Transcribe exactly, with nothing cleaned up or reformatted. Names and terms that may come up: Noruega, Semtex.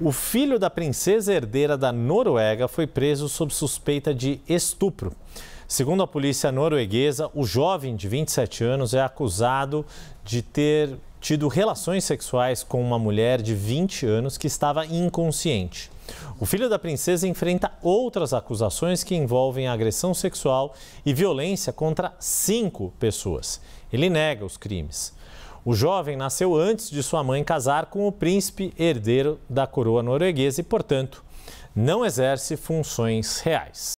O filho da princesa herdeira da Noruega foi preso sob suspeita de estupro. Segundo a polícia norueguesa, o jovem de vinte e sete anos é acusado de ter tido relações sexuais com uma mulher de vinte anos que estava inconsciente. O filho da princesa enfrenta outras acusações que envolvem agressão sexual e violência contra cinco pessoas. Ele nega os crimes. O jovem nasceu antes de sua mãe casar com o príncipe herdeiro da coroa norueguesa e, portanto, não exerce funções reais.